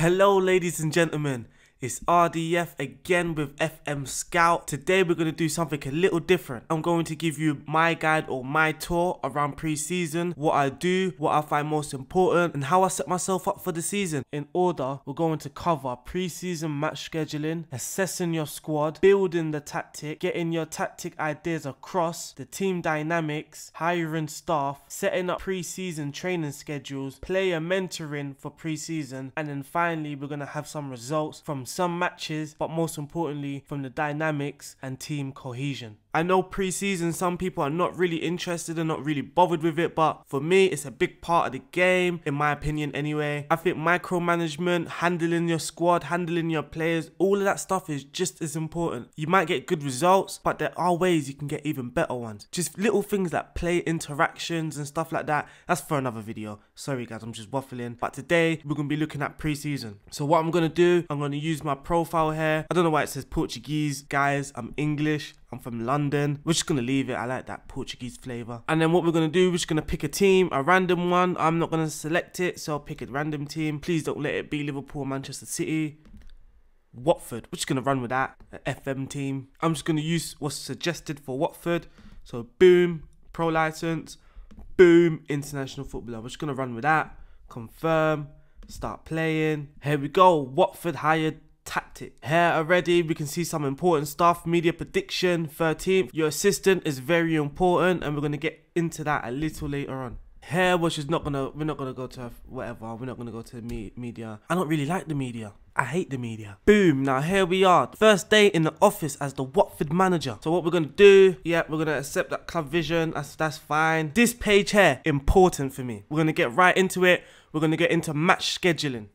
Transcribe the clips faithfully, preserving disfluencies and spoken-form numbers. Hello ladies and gentlemen, it's R D F again with F M Scout. Today we're going to do something a little different. I'm going to give you my guide or my tour around pre-season, what I do, what I find most important and how I set myself up for the season. In order, we're going to cover pre-season match scheduling, assessing your squad, building the tactic, getting your tactic ideas across, the team dynamics, hiring staff, setting up pre-season training schedules, player mentoring for pre-season, and then finally we're going to have some results from some matches, but most importantly from the dynamics and team cohesion. I know pre-season, some people are not really interested and not really bothered with it, but for me it's a big part of the game, in my opinion anyway. I think micromanagement, handling your squad, handling your players, all of that stuff is just as important. You might get good results, but there are ways you can get even better ones. Just little things like player interactions and stuff like that, that's for another video. Sorry guys, I'm just waffling. But today we're going to be looking at pre-season. So what I'm going to do, I'm going to use my profile here. I don't know why it says Portuguese. Guys, I'm English. I'm from London. We're just going to leave it. I like that Portuguese flavour. And then what we're going to do, we're just going to pick a team, a random one. I'm not going to select it, so I'll pick a random team. Please don't let it be Liverpool, Manchester City, Watford. We're just going to run with that, an F M team. I'm just going to use what's suggested for Watford. So boom, pro licence, boom, international footballer. We're just going to run with that. Confirm, start playing. Here we go, Watford hired tactic. Here already we can see some important stuff. Media prediction, thirteenth. Your assistant is very important and we're going to get into that a little later on. Here, which is not going to, we're not going to go to whatever, we're not going to go to the me media. I don't really like the media. I hate the media. Boom, now here we are. First day in the office as the Watford manager. So what we're going to do, yeah, we're going to accept that club vision, that's, that's fine. This page here, important for me. We're going to get right into it. We're going to get into match scheduling.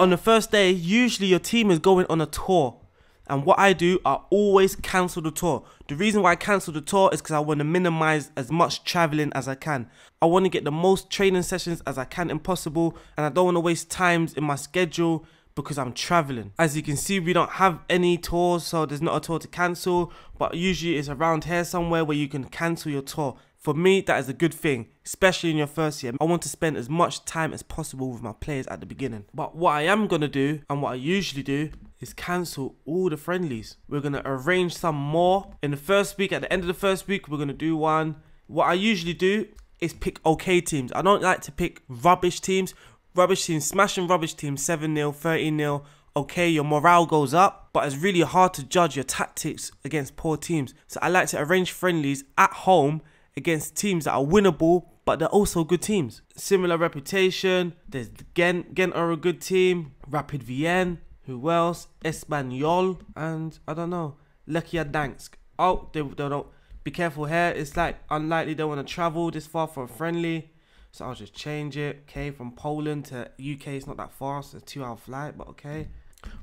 On the first day, usually your team is going on a tour. And what I do, I always cancel the tour. The reason why I cancel the tour is because I want to minimize as much traveling as I can. I want to get the most training sessions as I can and possible. And I don't want to waste times in my schedule because I'm traveling. As you can see, we don't have any tours, so there's not a tour to cancel. But usually it's around here somewhere where you can cancel your tour. For me, that is a good thing, especially in your first year. I want to spend as much time as possible with my players at the beginning. But what I am going to do, and what I usually do, is cancel all the friendlies. We're going to arrange some more. In the first week, at the end of the first week, we're going to do one. What I usually do is pick okay teams. I don't like to pick rubbish teams. Rubbish teams, smashing rubbish teams, seven nil, thirteen nil. Okay, your morale goes up, but it's really hard to judge your tactics against poor teams. So I like to arrange friendlies at home against teams that are winnable, but they're also good teams. Similar reputation, there's Gent, Gent are a good team, Rapid Vienna, who else? Espanyol, and I don't know, Lechia Gdańsk. Oh, they, they don't, be careful here, it's like unlikely they want to travel this far for a friendly, so I'll just change it. Okay, from Poland to U K, it's not that far, so it's a two hour flight, but okay.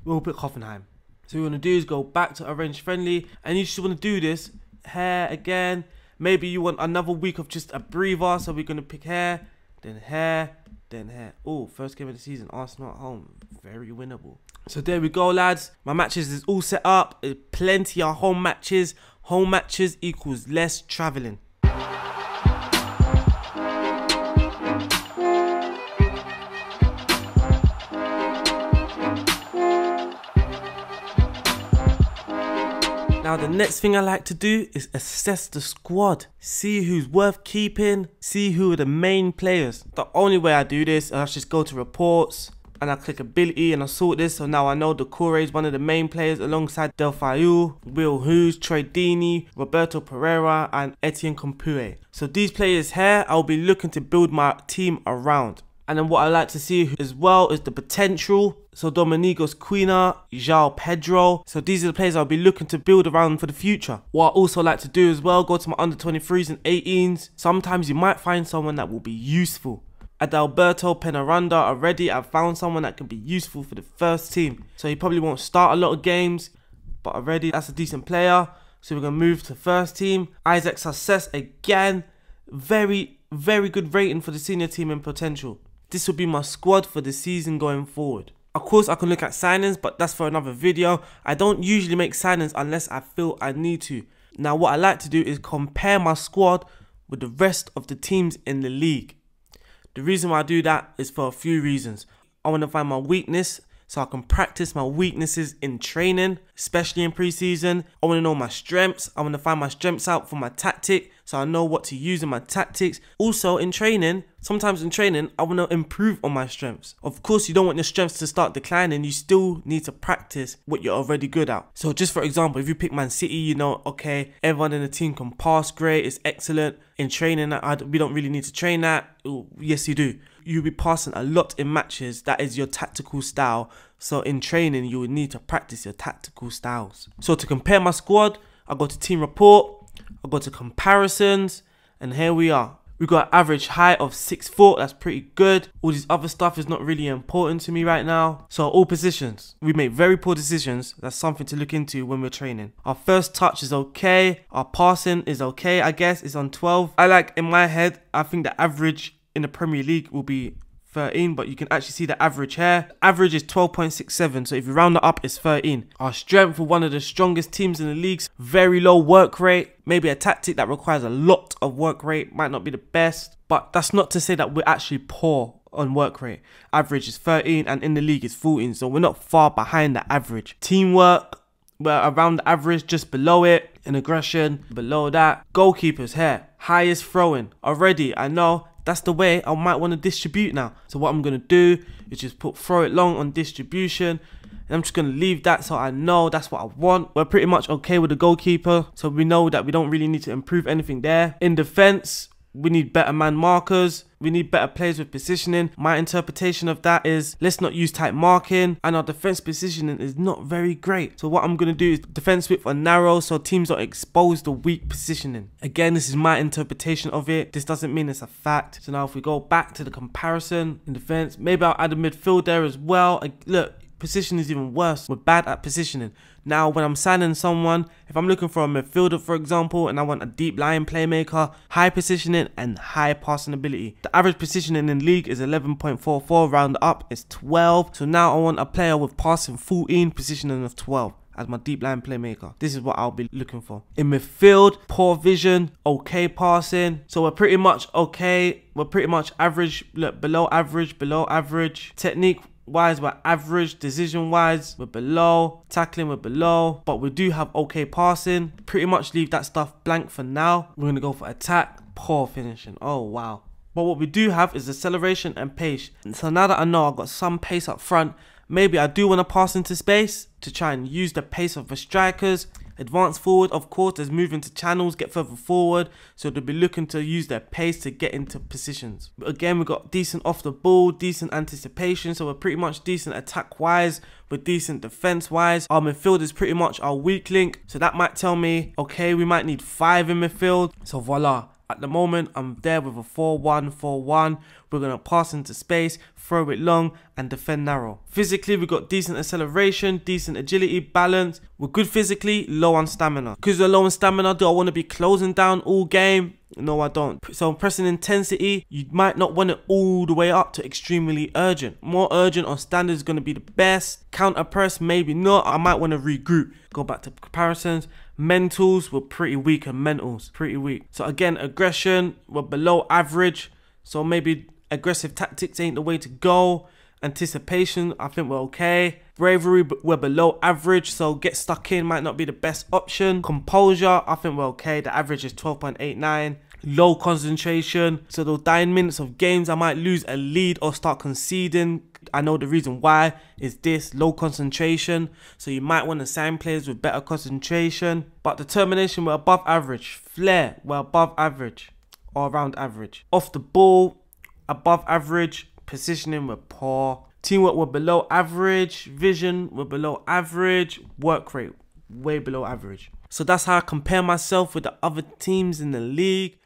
We'll pick Hoffenheim. So what we want to do is go back to arrange friendly, and you just want to do this here again. Maybe you want another week of just a breather, so we're going to pick hair, then hair, then hair. Oh, first game of the season, Arsenal at home. Very winnable. So there we go, lads. My matches is all set up. Plenty of home matches. Home matches equals less travelling. Now the next thing I like to do is assess the squad, see who's worth keeping, see who are the main players. The only way I do this, I just go to reports and I click ability and I sort this. So now I know Doucouré is one of the main players alongside Delfayu, Will Hughes, Trey Dini, Roberto Pereira and Etienne Compueh. So these players here, I'll be looking to build my team around. And then what I like to see as well is the potential. So Domingos Quina, João Pedro. So these are the players I'll be looking to build around for the future. What I also like to do as well, go to my under twenty-threes and eighteens. Sometimes you might find someone that will be useful. Adalberto Penaranda already, I've found someone that can be useful for the first team. So he probably won't start a lot of games, but already that's a decent player. So we're going to move to first team. Isaac Success again. Very, very good rating for the senior team and potential. This will be my squad for the season going forward. Of course, I can look at signings, but that's for another video. I don't usually make signings unless I feel I need to. Now, what I like to do is compare my squad with the rest of the teams in the league. The reason why I do that is for a few reasons. I want to find my weakness so I can practice my weaknesses in training, especially in pre-season. I want to know my strengths. I want to find my strengths out for my tactic so I know what to use in my tactics. Also in training, sometimes in training, I want to improve on my strengths. Of course, you don't want your strengths to start declining. You still need to practice what you're already good at. So just for example, if you pick Man City, you know, okay, everyone in the team can pass great, it's excellent. In training, I, we don't really need to train that. Ooh, yes, you do. You'll be passing a lot in matches. That is your tactical style. So in training, you will need to practice your tactical styles. So to compare my squad, I go to team report, I go to comparisons, and here we are. We've got an average height of six foot, that's pretty good. All this other stuff is not really important to me right now. So all positions, we make very poor decisions. That's something to look into when we're training. Our first touch is okay. Our passing is okay, I guess. It's on twelve. I like, in my head, I think the average in the Premier League will be thirteen, but you can actually see the average here. Average is twelve point six seven, so if you round it up, it's thirteen. Our strength, we're one of the strongest teams in the league. Very low work rate. Maybe a tactic that requires a lot of work rate might not be the best, but that's not to say that we're actually poor on work rate. Average is thirteen, and in the league is fourteen, so we're not far behind the average. Teamwork, we're around the average, just below it. In aggression, below that. Goalkeepers here, highest throwing. Already, I know, that's the way I might want to distribute now. So what I'm going to do is just put throw it long on distribution. And I'm just going to leave that so I know that's what I want. We're pretty much okay with the goalkeeper. So we know that we don't really need to improve anything there. In defense, we need better man markers. We need better players with positioning. My interpretation of that is let's not use tight marking, and our defense positioning is not very great. So what I'm going to do is defense width are narrow so teams are exposed to weak positioning. Again, this is my interpretation of it. This doesn't mean it's a fact. So now if we go back to the comparison in defense, maybe I'll add a midfield there as well. I, look, position is even worse. We're bad at positioning. Now, when I'm signing someone, if I'm looking for a midfielder, for example, and I want a deep lying playmaker, high positioning and high passing ability. The average positioning in the league is eleven point four four, round up is twelve. So now I want a player with passing fourteen, positioning of twelve as my deep lying playmaker. This is what I'll be looking for. In midfield, poor vision, okay passing. So we're pretty much okay. We're pretty much average, look, below average, below average. Technique wise, we're average. Decision wise, we're below. Tackling, we're below, but we do have okay passing. Pretty much leave that stuff blank for now. We're gonna go for attack, poor finishing. Oh wow. But what we do have is acceleration and pace. And so now that I know I've got some pace up front, maybe I do want to pass into space to try and use the pace of the strikers. Advance forward, of course, there's moving to channels, get further forward. So they'll be looking to use their pace to get into positions. But again, we've got decent off the ball, decent anticipation. So we're pretty much decent attack-wise, we're decent defense-wise. Our midfield is pretty much our weak link. So that might tell me, okay, we might need five in midfield. So voila. At the moment, I'm there with a four one four one. We're going to pass into space, throw it long, and defend narrow. Physically, we've got decent acceleration, decent agility, balance. We're good physically, low on stamina. Because we're low on stamina, do I want to be closing down all game? No, I don't. So I'm pressing intensity. You might not want it all the way up to extremely urgent. More urgent or standard is going to be the best. Counter press, maybe not. I might want to regroup. Go back to comparisons. Mentals, were pretty weak, and mentals, pretty weak. So again, aggression, we're below average. So maybe aggressive tactics ain't the way to go. Anticipation, I think we're okay. Bravery, we're below average. So get stuck in might not be the best option. Composure, I think we're okay. The average is twelve point eight nine. Low concentration. So those nine minutes of games, I might lose a lead or start conceding. I know the reason why is this low concentration. So you might want to sign players with better concentration. But determination, we're above average. Flair, we're above average or around average. Off the ball, above average. Positioning, we're poor. Teamwork, we're below average. Vision, we're below average. Work rate, way below average. So that's how I compare myself with the other teams in the league.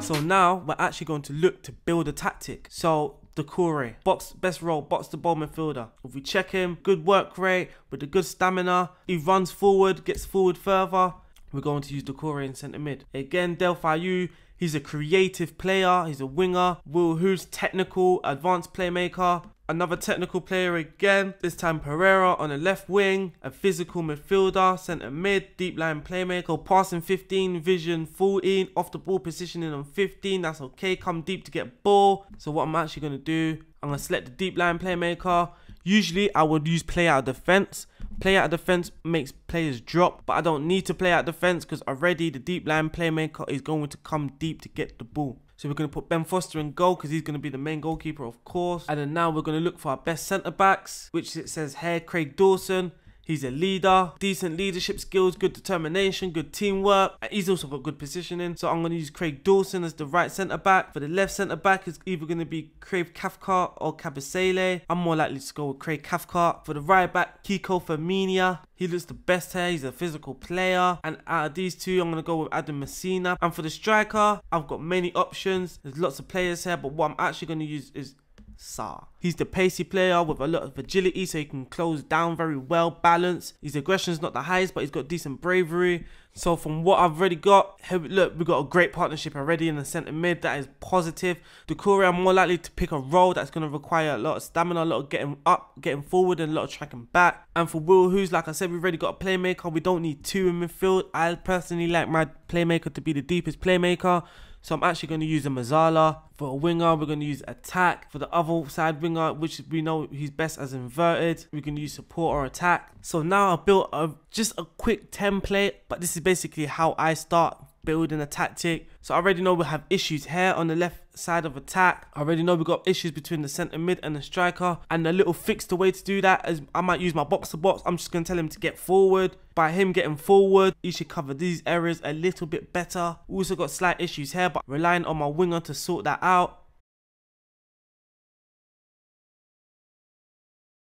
So now we're actually going to look to build a tactic. So the Corey, box best role, box to ball midfielder. If we check him, good work rate with a good stamina. He runs forward, gets forward further. We're going to use the Corey in centre mid. Again, Delfayu, he's a creative player. He's a winger. Will Hughes, technical, advanced playmaker. Another technical player again, this time Pereira on the left wing, a physical midfielder, centre mid, deep line playmaker, passing fifteen, vision fourteen, off the ball positioning on fifteen, that's okay, come deep to get ball. So what I'm actually going to do, I'm going to select the deep line playmaker. Usually I would use play out of defence. Play out of defence makes players drop, but I don't need to play out of defence because already the deep line playmaker is going to come deep to get the ball. So we're going to put Ben Foster in goal because he's going to be the main goalkeeper, of course. And then now we're going to look for our best centre-backs, which it says here, Craig Dawson. He's a leader, decent leadership skills, good determination, good teamwork. He's also got good positioning. So I'm going to use Craig Dawson as the right centre-back. For the left centre-back, it's either going to be Craig Kafka or Cabasele. I'm more likely to go with Craig Kafka. For the right-back, Kiko Firminia. He looks the best here. He's a physical player. And out of these two, I'm going to go with Adam Messina. And for the striker, I've got many options. There's lots of players here, but what I'm actually going to use is Sarr. He's the pacey player with a lot of agility, so he can close down very well, balanced. His aggression's not the highest, but he's got decent bravery. So from what I've already got, here, look, we've got a great partnership already in the centre mid. That is positive. Doucouré, I'm more likely to pick a role that's going to require a lot of stamina, a lot of getting up, getting forward, and a lot of tracking back. And for Will Hughes, like I said, we've already got a playmaker. We don't need two in midfield. I personally like my playmaker to be the deepest playmaker. So I'm actually going to use a Mazzala. For a winger, we're going to use attack. For the other side winger, which we know he's best as inverted, we can use support or attack. So now I've built a, just a quick template, but this is basically how I start building a tactic. So I already know we have issues here on the left side of attack. I already know we've got issues between the centre mid and the striker. And a little fixed way to do that is I might use my box to box. I'm just going to tell him to get forward. By him getting forward, he should cover these areas a little bit better. Also got slight issues here, but relying on my winger to sort that out.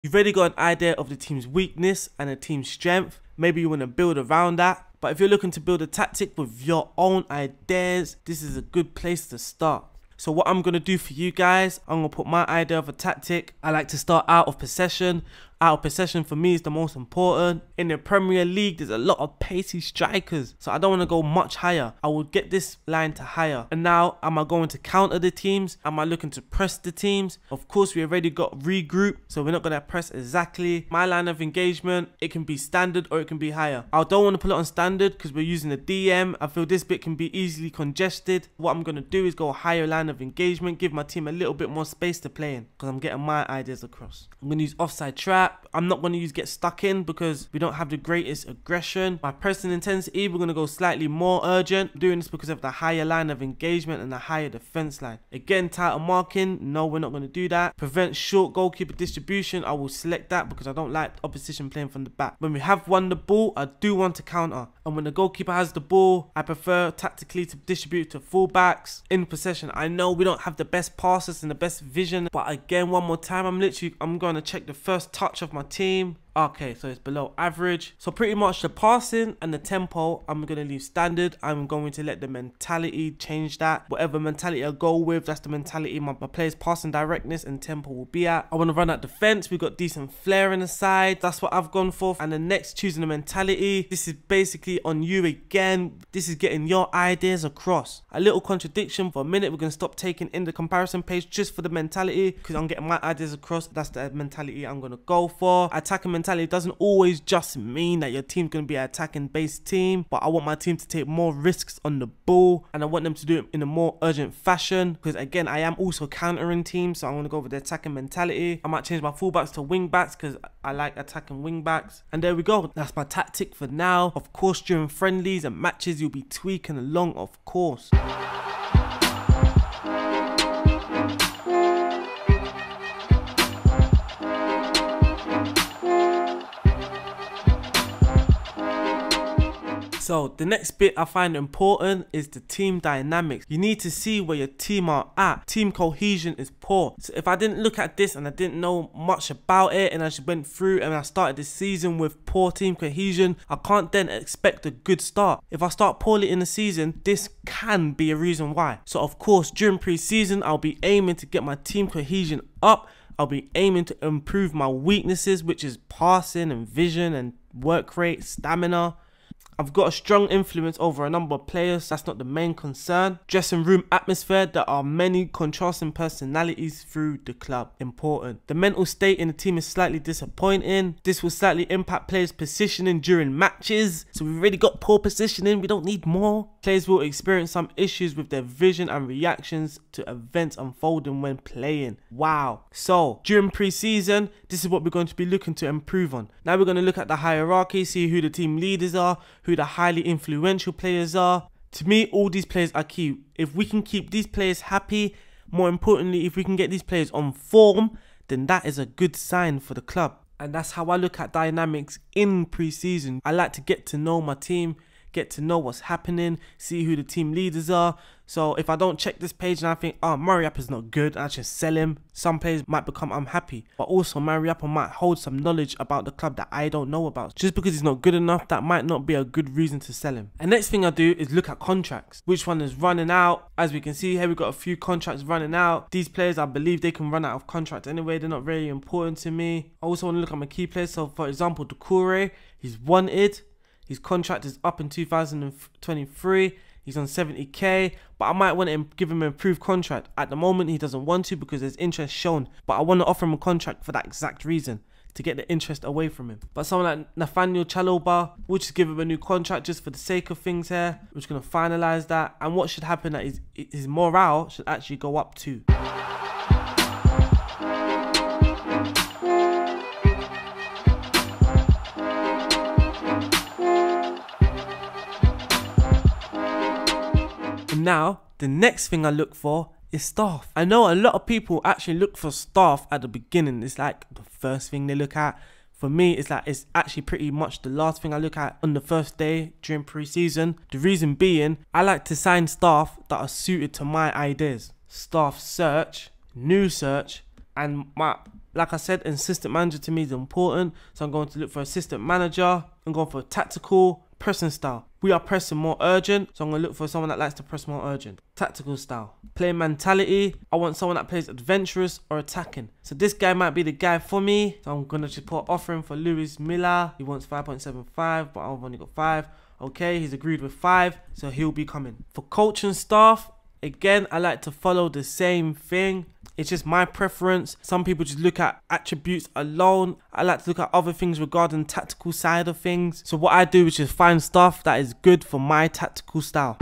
You've already got an idea of the team's weakness and the team's strength. Maybe you want to build around that. But if you're looking to build a tactic with your own ideas, this is a good place to start. So what I'm going to do for you guys, I'm going to put my idea of a tactic. I like to start out of possession. Out of possession for me is the most important. In the Premier League, there's a lot of pacey strikers. So I don't want to go much higher. I will get this line to higher. And now, am I going to counter the teams? Am I looking to press the teams? Of course, we already got regroup, so we're not going to press exactly. My line of engagement, it can be standard or it can be higher. I don't want to put it on standard because we're using the D M. I feel this bit can be easily congested. What I'm going to do is go higher line of engagement, give my team a little bit more space to play in because I'm getting my ideas across. I'm going to use offside trap. I'm not going to use get stuck in because we don't have the greatest aggression. My pressing intensity, we're going to go slightly more urgent. I'm doing this because of the higher line of engagement and the higher defense line. Again, tighter marking. No, we're not going to do that. Prevent short goalkeeper distribution. I will select that because I don't like opposition playing from the back. When we have won the ball, I do want to counter. And when the goalkeeper has the ball, I prefer tactically to distribute to fullbacks in possession. I know No, we don't have the best passes and the best vision, but again, one more time, I'm literally I'm going to check the first touch of my team. Okay, so it's below average. So pretty much the passing and the tempo, I'm going to leave standard. I'm going to let the mentality change that. Whatever mentality I go with, that's the mentality my, my players' passing directness and tempo will be at. I want to run at defense. We've got decent flair in the side. That's what I've gone for. And the next, choosing the mentality. This is basically on you again. This is getting your ideas across. A little contradiction for a minute. We're going to stop taking in the comparison page just for the mentality because I'm getting my ideas across. That's the mentality I'm going to go for. Attacking mentality. Mentality doesn't always just mean that your team's going to be an attacking based team, but I want my team to take more risks on the ball and I want them to do it in a more urgent fashion because again I am also countering teams, so I'm going to go with the attacking mentality. I might change my fullbacks to wing backs because I like attacking wing backs. And there we go, that's my tactic for now. Of course, during friendlies and matches you'll be tweaking along, of course. So the next bit I find important is the team dynamics. You need to see where your team are at. Team cohesion is poor. So if I didn't look at this and I didn't know much about it and I just went through and I started this season with poor team cohesion, I can't then expect a good start. If I start poorly in the season, this can be a reason why. So of course, during pre-season, I'll be aiming to get my team cohesion up. I'll be aiming to improve my weaknesses, which is passing and vision and work rate, stamina. I've got a strong influence over a number of players, that's not the main concern. Dressing room atmosphere, there are many contrasting personalities through the club, important. The mental state in the team is slightly disappointing. This will slightly impact players' positioning during matches. So we've already got poor positioning, we don't need more. Players will experience some issues with their vision and reactions to events unfolding when playing. Wow. So during pre-season, this is what we're going to be looking to improve on. Now we're going to look at the hierarchy, see who the team leaders are, who the highly influential players are. To me, all these players are key. If we can keep these players happy, more importantly, if we can get these players on form, then that is a good sign for the club. And that's how I look at dynamics in pre-season. I like to get to know my team, get to know what's happening, see who the team leaders are. So if I don't check this page and I think, oh, Mariappa is not good, I should sell him, some players might become unhappy. But also Mariappa might hold some knowledge about the club that I don't know about. Just because he's not good enough, that might not be a good reason to sell him. And next thing I do is look at contracts. Which one is running out? As we can see here, we've got a few contracts running out. These players, I believe they can run out of contract anyway. They're not very important to me. I also want to look at my key players. So for example, Doucouré, he's wanted. His contract is up in two thousand twenty-three, he's on seventy K, but I might want to give him an improved contract. At the moment he doesn't want to because there's interest shown, but I want to offer him a contract for that exact reason, to get the interest away from him. But someone like Nathaniel Chalobah, we'll just give him a new contract just for the sake of things here. We're just going to finalise that, and what should happen is his morale should actually go up too. Now, the next thing I look for is staff. I know a lot of people actually look for staff at the beginning. It's like the first thing they look at. For me, it's like it's actually pretty much the last thing I look at on the first day during pre-season. The reason being, I like to sign staff that are suited to my ideas. Staff search, new search, and my, like I said, assistant manager to me is important. So I'm going to look for assistant manager. I'm going for tactical pressing style. We are pressing more urgent, so I'm going to look for someone that likes to press more urgent. Tactical style. Player mentality. I want someone that plays adventurous or attacking. So this guy might be the guy for me. So I'm going to just put offering for Luis Miller. He wants five point seven five, but I've only got five. Okay, he's agreed with five, so he'll be coming. For coach and staff, again, I like to follow the same thing. It's just my preference. Some people just look at attributes alone. I like to look at other things regarding tactical side of things. So what I do is just find stuff that is good for my tactical style.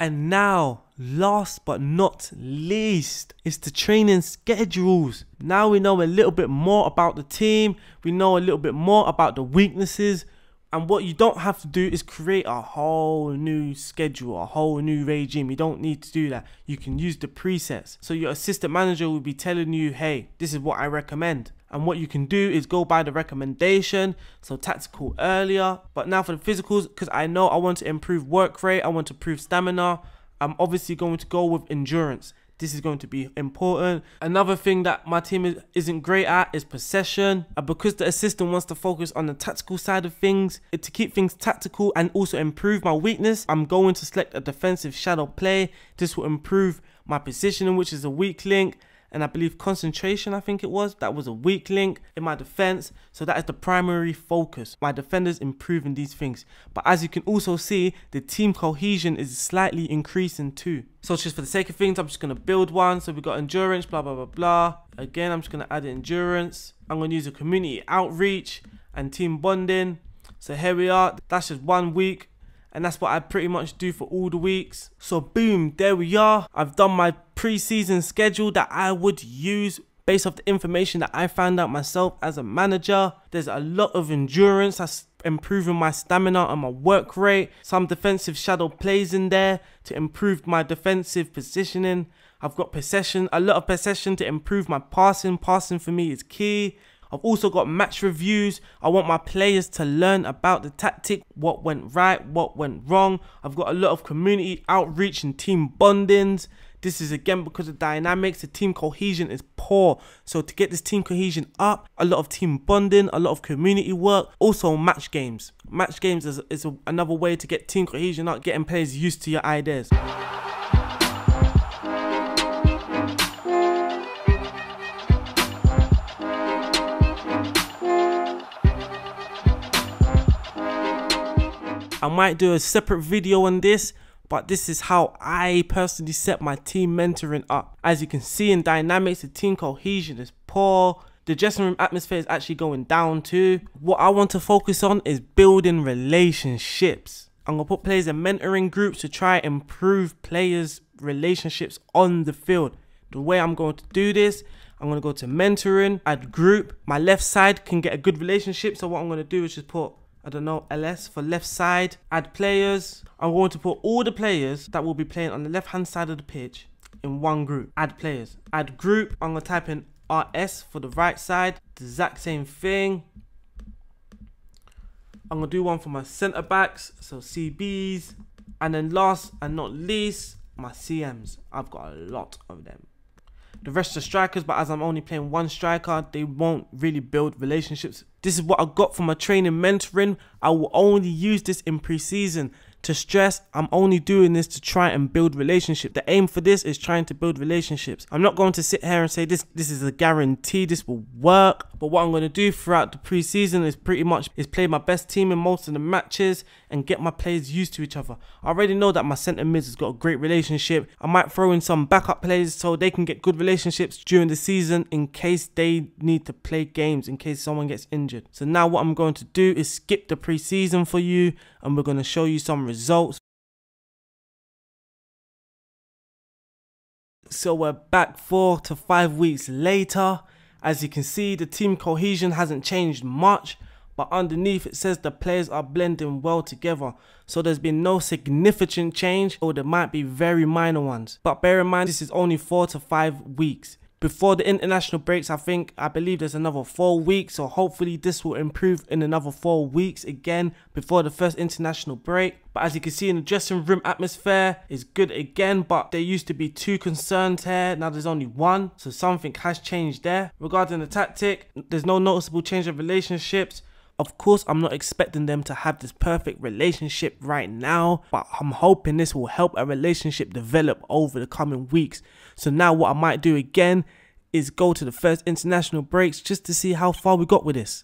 And now, last but not least, is the training schedules. Now we know a little bit more about the team, we know a little bit more about the weaknesses, and what you don't have to do is create a whole new schedule, a whole new regime. You don't need to do that. You can use the presets. So your assistant manager will be telling you, hey, this is what I recommend. And what you can do is go by the recommendation. So tactical earlier, but now for the physicals, because I know I want to improve work rate, I want to improve stamina, I'm obviously going to go with endurance. This is going to be important. Another thing that my team is, isn't great at is possession. And because the assistant wants to focus on the tactical side of things, to keep things tactical and also improve my weakness, I'm going to select a defensive shadow play. This will improve my positioning, which is a weak link. And I believe concentration, I think it was, that was a weak link in my defense. So that is the primary focus. My defenders improving these things. But as you can also see, the team cohesion is slightly increasing too. So just for the sake of things, I'm just going to build one. So we've got endurance, blah, blah, blah, blah. Again, I'm just going to add endurance. I'm going to use a community outreach and team bonding. So here we are. That's just one week. And that's what I pretty much do for all the weeks. So boom, there we are. I've done my pre-season schedule that I would use based off the information that I found out myself as a manager. There's a lot of endurance, that's improving my stamina and my work rate. Some defensive shadow plays in there to improve my defensive positioning. I've got possession, a lot of possession to improve my passing. Passing for me is key. I've also got match reviews. I want my players to learn about the tactic, what went right, what went wrong. I've got a lot of community outreach and team bondings. This is again because of dynamics, the team cohesion is poor. So to get this team cohesion up, a lot of team bonding, a lot of community work, also match games. Match games is, is a, another way to get team cohesion up, getting players used to your ideas. I might do a separate video on this, but this is how I personally set my team mentoring up. As you can see in dynamics, the team cohesion is poor. The dressing room atmosphere is actually going down too. What I want to focus on is building relationships. I'm going to put players in mentoring groups to try and improve players' relationships on the field. The way I'm going to do this, I'm going to go to mentoring, add group. My left side can get a good relationship. So what I'm going to do is just put, I don't know, L S for left side, add players. I'm going to put all the players that will be playing on the left-hand side of the pitch in one group. Add players, add group. I'm going to type in R S for the right side, the exact same thing. I'm going to do one for my centre-backs, so C Bs. And then last and not least, my C Ms. I've got a lot of them. The rest are strikers, but as I'm only playing one striker, they won't really build relationships. This is what I got from my training mentoring. I will only use this in pre-season. To stress, I'm only doing this to try and build relationships. The aim for this is trying to build relationships. I'm not going to sit here and say this this is a guarantee, this will work. But what I'm going to do throughout the pre-season is pretty much is play my best team in most of the matches and get my players used to each other. I already know that my centre mids has got a great relationship. I might throw in some backup players so they can get good relationships during the season in case they need to play games, in case someone gets injured. So now what I'm going to do is skip the pre-season for you, and we're going to show you some results. So we're back four to five weeks later. As you can see, the team cohesion hasn't changed much, but underneath it says the players are blending well together. So there's been no significant change, or there might be very minor ones. But bear in mind, this is only four to five weeks. Before the international breaks, I think, I believe there's another four weeks. So hopefully this will improve in another four weeks again before the first international break. But as you can see, in the dressing room atmosphere is good again, but there used to be two concerns here. Now there's only one. So something has changed there. Regarding the tactic, there's no noticeable change of relationships. Of course, I'm not expecting them to have this perfect relationship right now, but I'm hoping this will help a relationship develop over the coming weeks. So now what I might do again is go to the first international breaks just to see how far we got with this.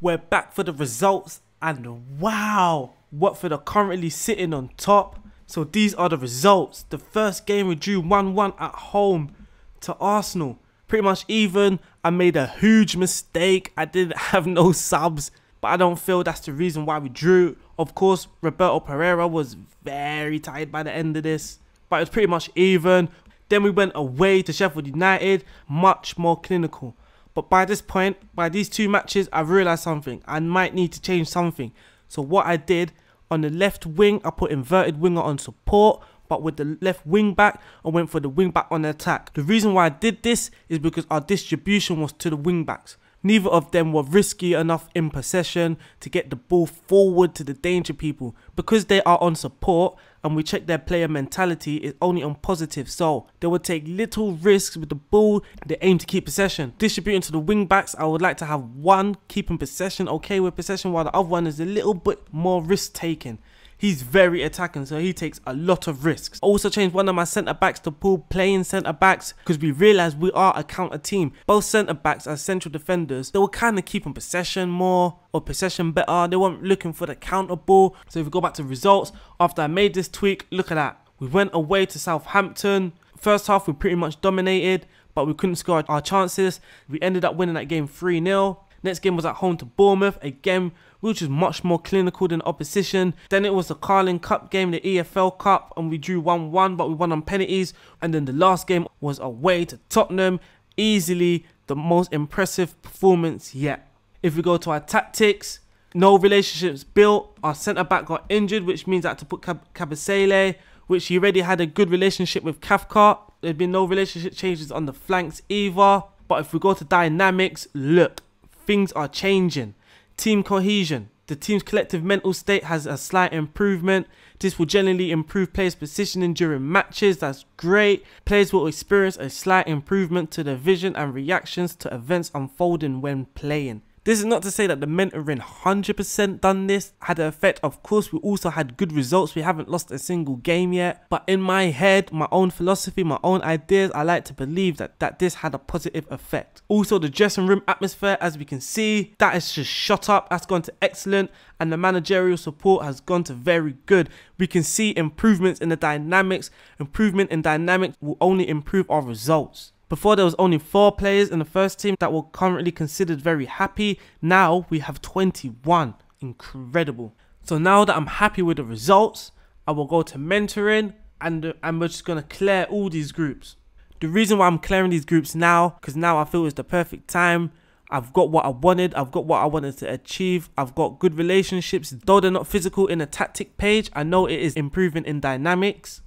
We're back for the results, and wow, Watford are currently sitting on top. So these are the results. The first game we drew one one at home to Arsenal, pretty much even. I made a huge mistake. I didn't have no subs, but I don't feel that's the reason why we drew. Of course, Roberto Pereira was very tired by the end of this, but it was pretty much even. Then we went away to Sheffield United, much more clinical. But by this point, by these two matches, I've realised something. I might need to change something. So what I did, on the left wing, I put inverted winger on support, but with the left wing back, I went for the wing back on the attack. The reason why I did this is because our distribution was to the wing backs. Neither of them were risky enough in possession to get the ball forward to the danger people. Because they are on support and we check their player mentality is only on positive, so they would take little risks with the ball. They aim to keep possession. Distributing to the wing backs, I would like to have one keeping possession, okay with possession, while the other one is a little bit more risk taking. He's very attacking, so he takes a lot of risks. Also changed one of my centre-backs to pull playing centre-backs because we realised we are a counter team. Both centre-backs are central defenders. They were kind of keeping possession more, or possession better. They weren't looking for the counter ball. So if we go back to results, after I made this tweak, look at that. We went away to Southampton. First half, we pretty much dominated, but we couldn't score our chances. We ended up winning that game three nil. Next game was at home to Bournemouth, again, which is much more clinical than opposition. Then it was the Carling Cup game, the E F L Cup, and we drew one one, but we won on penalties. And then the last game was away to Tottenham, easily the most impressive performance yet. If we go to our tactics, no relationships built. Our centre-back got injured, which means I had to put Cab Cabasele, which he already had a good relationship with Kafka. There'd been no relationship changes on the flanks either. But if we go to dynamics, look, things are changing. Team cohesion. The team's collective mental state has a slight improvement. This will generally improve players' positioning during matches. That's great. Players will experience a slight improvement to their vision and reactions to events unfolding when playing. This is not to say that the mentoring one hundred percent done this, had an effect. Of course, we also had good results. We haven't lost a single game yet. But in my head, my own philosophy, my own ideas, I like to believe that, that this had a positive effect. Also, the dressing room atmosphere, as we can see, that is just shut up. That's gone to excellent. And the managerial support has gone to very good. We can see improvements in the dynamics. Improvement in dynamics will only improve our results. Before, there was only four players in the first team that were currently considered very happy. Now we have twenty-one. Incredible. So now that I'm happy with the results, I will go to mentoring, and, and we're just going to clear all these groups. The reason why I'm clearing these groups now, because now I feel it's the perfect time. I've got what I wanted. I've got what I wanted to achieve. I've got good relationships. Though they're not physical in a tactic page, I know it is improving in dynamics.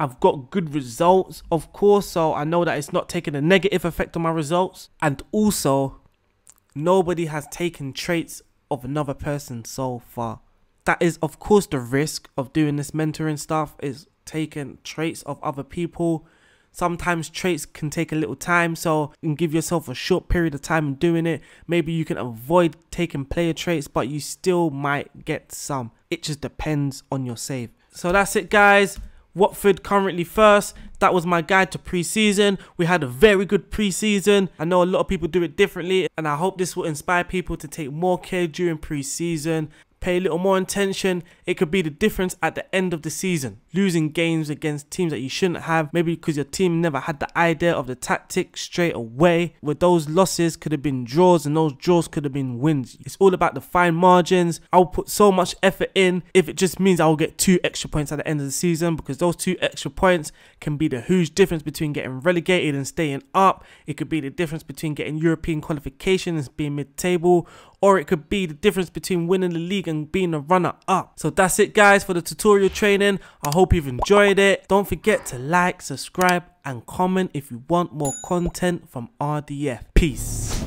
I've got good results, of course, so I know that it's not taking a negative effect on my results. And also, nobody has taken traits of another person so far. That is, of course, the risk of doing this mentoring stuff, is taking traits of other people. Sometimes traits can take a little time, so you can give yourself a short period of time doing it. Maybe you can avoid taking player traits, but you still might get some. It just depends on your save. So that's it, guys. Watford currently first. That was my guide to pre-season. We had a very good pre-season. I know a lot of people do it differently, and I hope this will inspire people to take more care during pre-season. Pay a little more attention. It could be the difference at the end of the season. Losing games against teams that you shouldn't have, maybe because your team never had the idea of the tactic straight away, where those losses could have been draws and those draws could have been wins. It's all about the fine margins. I'll put so much effort in if it just means I'll get two extra points at the end of the season, because those two extra points can be the huge difference between getting relegated and staying up. It could be the difference between getting European qualification and being mid-table, or it could be the difference between winning the league and being a runner-up. So that's it, guys, for the tutorial training. I hope you've enjoyed it. Don't forget to like, subscribe, and comment if you want more content from R D F. Peace.